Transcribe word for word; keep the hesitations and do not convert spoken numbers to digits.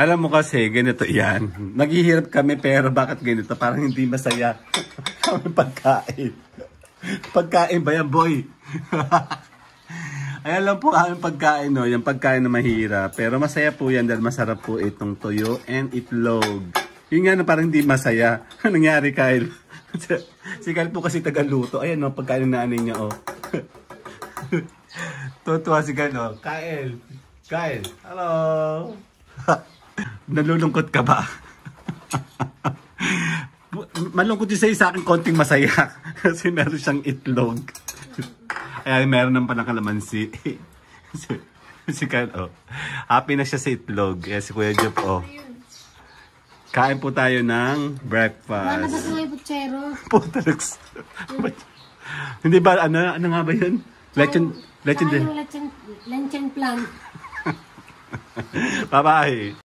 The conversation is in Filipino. Alam mo kasi, ganito yan. Naghihirap kami, pero bakit ganito? Parang hindi masaya kami pagkain. Pagkain ba yan, boy? Ayan lang po aming pagkain, no? Yung pagkain na mahirap. Pero masaya po yan dahil masarap po itong toyo and itlog. Yun nga na parang hindi masaya. Anong nangyari, Kyle? Si Kyle po kasi tagaluto. Ayan, no? Pagkain na anin niya, oh. Tutuwa si Kyle, oh. Kyle! Kyle! Hello! Nalulungkot ka ba? Malungkot din sa'yo, sa akin konting masaya kasi meron siyang itlog. Ay, meron naman palang kalamansi. si, si Kyle, oh. Happy na siya sa itlog. Eh, si Kuya Job, oh. Kain po tayo ng breakfast. Wala na sa mga putsero. Putraks. Hindi ba, ano, ano nga ba yun? Lechon, lechon din. Lechon, lechon plan. Bye-bye.